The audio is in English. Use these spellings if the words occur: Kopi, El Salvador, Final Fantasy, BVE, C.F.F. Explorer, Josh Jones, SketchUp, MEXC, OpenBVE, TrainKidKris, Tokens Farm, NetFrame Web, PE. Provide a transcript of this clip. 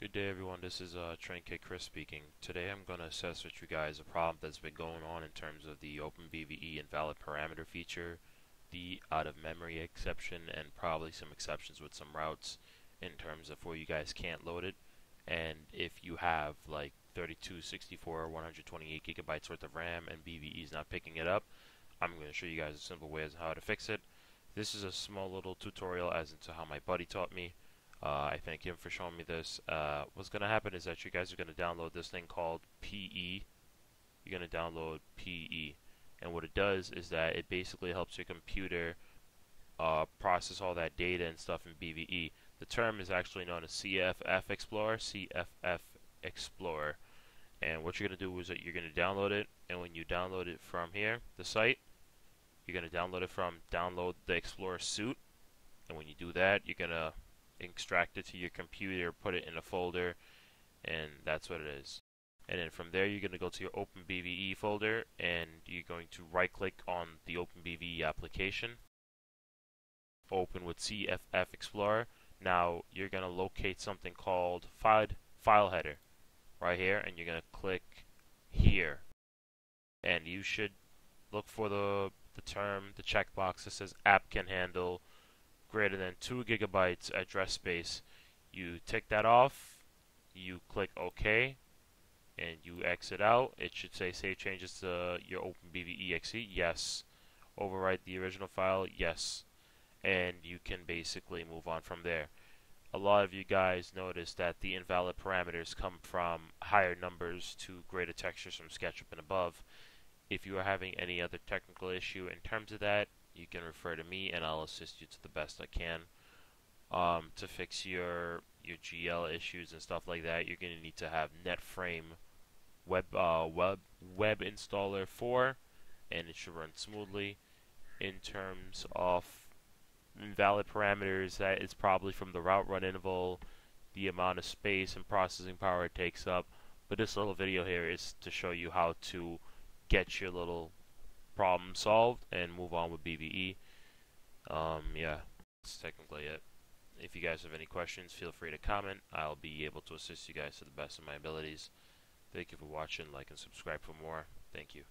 Good day everyone, this is TrainKidKris speaking. Today I'm going to assess with you guys a problem that's been going on in terms of the OpenBVE invalid parameter feature, the out of memory exception, and probably some exceptions with some routes in terms of where you guys can't load it. And if you have like 32, 64, or 128 gigabytes worth of RAM and BVE is not picking it up, I'm going to show you guys a simple way as how to fix it. This is a small little tutorial as into how my buddy taught me. I thank him for showing me this. What's going to happen is that you guys are going to download this thing called PE. You're going to download PE. And what it does is that it basically helps your computer process all that data and stuff in BVE. The term is actually known as C.F.F. Explorer, C.F.F. Explorer. And what you're going to do is that you're going to download it. And when you download it from here, the site, you're going to download it from download the Explorer suite. And when you do that, you're going to extract it to your computer, put it in a folder, and that's what it is. And then from there you're going to go to your OpenBVE folder and you're going to right click on the OpenBVE application, open with CFF Explorer. Now you're going to locate something called file header right here, and you're going to click here, and you should look for the term, the checkbox that says app can handle greater than 2 gigabytes address space. You tick that off, you click OK, and you exit out. It should say save changes to your OpenBVE exe. Yes. Overwrite the original file. Yes. And you can basically move on from there. A lot of you guys notice that the invalid parameters come from higher numbers to greater textures from SketchUp and above. If you are having any other technical issue in terms of that, you can refer to me and I'll assist you to the best I can. To fix your GL issues and stuff like that, you're going to need to have NetFrame Web Installer 4, and it should run smoothly. In terms of invalid parameters, that is probably from the route run interval, the amount of space and processing power it takes up. But this little video here is to show you how to get your little problem solved and move on with BVE. Yeah, that's technically it. If you guys have any questions, feel free to comment. I'll be able to assist you guys to the best of my abilities. Thank you for watching. Like and subscribe for more. Thank you.